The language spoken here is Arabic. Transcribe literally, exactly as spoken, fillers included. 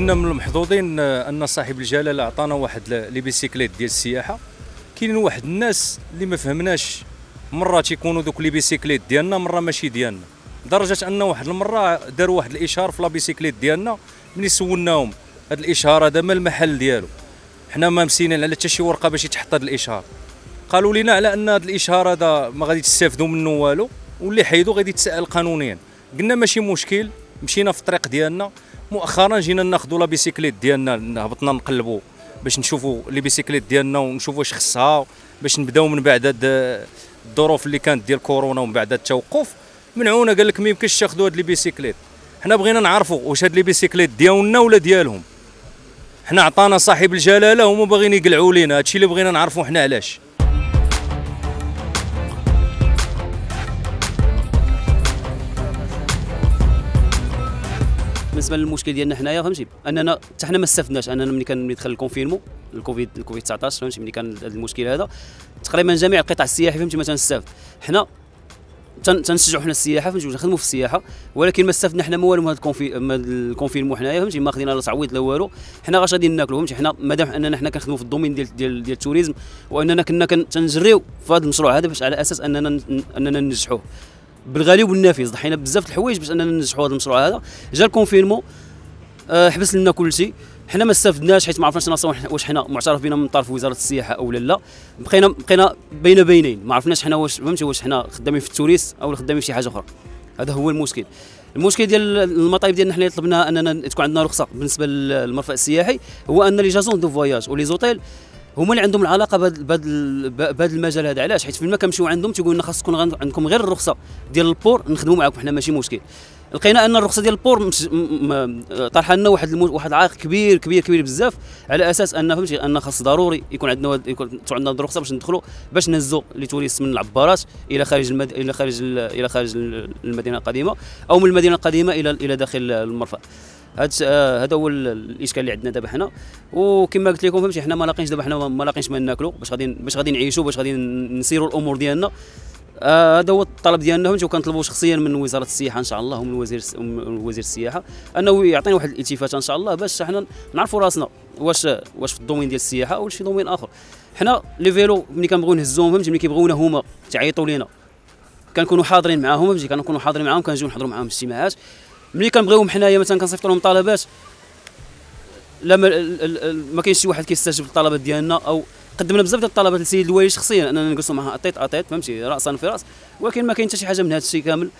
كنا من المحظوظين ان صاحب الجلاله عطانا واحد لي بيسيكليت ديال السياحه. كاينين واحد الناس اللي ما فهمناش، مره تيكونوا دوك لي بيسيكليت ديالنا مره ماشي ديالنا، لدرجه ان واحد المره داروا واحد الاشهار في لا بيسيكليت ديالنا. ملي سولناهم هذا الاشهار هذا ما المحل ديالو، حنا ما مسينين على حتى شي ورقه باش يتحط هذا الاشهار. قالوا لنا على ان هذا الاشهار هذا ما غادي تستافدوا منه والو، واللي حيدوا غادي يتسال قانونيا. قلنا ماشي مشكل، مشينا في الطريق ديالنا. مؤخرا جينا ناخذوا لا بيسيكليت ديالنا، هبطنا نقلبوا باش نشوفوا لي بيسيكليت ديالنا ونشوفوا واش خصها، باش نبداو من بعد هاد الظروف اللي كانت ديال كورونا ومن بعد التوقف منعونا. قال لك ما يمكنش تاخذوا هاد لي بيسيكليت. حنا بغينا نعرفوا واش هاد لي بيسيكليت ديالنا ولا ديالهم. حنا عطانا صاحب الجلاله، هما باغيين يقلعوا لينا، هادشي اللي بغينا نعرفوا حنا علاش. بالنسبه للمشكل ديالنا حنايا، فهمتي اننا حتى حنا ما استفدناش. اننا ملي كان ملي دخل الكونفينمون الكوفيد الكوفيد تسعطاش، فهمتي ملي كان هذا المشكل هذا تقريبا جميع القطاع السياحي فهمتي ما تنستافد. حنا تنشجعوا حنا السياحه، فهمتي نخدموا في السياحه، ولكن ما استفدنا حنا ما والو من هذا الكونفينمون. حنايا فهمتي ما خدينا لا تعويض لا والو، حنا غاش غادي ناكلوا. فهمتي حنا مادام اننا حنا كنخدموا في الدومين ديال ديال ديال التوريزم، واننا كنا كنجريو في هذا المشروع هذا باش على اساس اننا اننا ننجحوه بالغالي وبالنافذ. ضحينا بزاف الحوايج باش اننا ننجحوا هذا المشروع هذا. جا الكونفينمون أه حبس لنا كلشي، حنا ما استفدناش حيت ما عرفناش اصلا واش حنا معترف بنا من طرف وزاره السياحه او لا. بقينا بقينا بين بينين، ما عرفناش حنا واش فهمتي واش حنا خدامين في التوريس او خدامين في شي حاجه اخرى. هذا هو المشكل. المشكل ديال المطايب ديالنا حنا طلبناها اننا تكون عندنا رخصه بالنسبه للمرفأ السياحي، هو ان لي جازون دو فواياج ولي زوتيل هما اللي عندهم العلاقه بهذا المجال هذا. علاش؟ حيت فين ما كنمشيو عندهم تيقولوا لنا خاص تكون عندكم غير الرخصه ديال البور نخدموا معاكم حنا، ماشي مشكل. لقينا ان الرخصه ديال البور مش... م... م... طرح لنا واحد المو... واحد العائق كبير كبير كبير بزاف، على اساس ان فهمتي ان خاص ضروري يكون عندنا واد... يكون عندنا الرخصه باش ندخلوا، باش نهزوا لي توريست من العبارات الى خارج المد... الى خارج ال... الى خارج المدينه القديمه، او من المدينه القديمه الى الى داخل المرفأ. هذا هذا هو الاشكال اللي عندنا دابا حنا. وكما قلت لكم فهمتي حنا ما لاقينش دابا حنا ما لاقينش ما ناكلوا باش غادي باش غادي نعيشوا باش غادي نسيروا الامور ديالنا. هذا آه هو الطلب ديالنا فهمتي، وكنطلبوا شخصيا من وزاره السياحه ان شاء الله ومن وزير وزير السياحه انه يعطينا واحد الالتفاته ان شاء الله، باش حنا نعرفوا راسنا واش واش في الدومين ديال السياحه او شي دومين اخر. حنا لي فيلو ملي كنبغيو نهزوهم فهمتي، ملي كيبغيونا هما تعيطوا لينا كنكونوا حاضرين معاهم فهمتي، كنكونوا حاضرين معاهم، كنجيو نحضروا معاهم الاجتماعات. ملي كنبغيوهم حنايا مثلا كنصيفط لهم طلبات، لا ما كاينش شي واحد كيستجيب للطلبات ديالنا، او قدمنا بزاف ديال الطلبات للسيد الوالي شخصيا اننا نجلسوا معها اطيط اطيط فهمتي راسا في راس، ولكن ما كاين حتى شي حاجه من هذا الشيء كامل.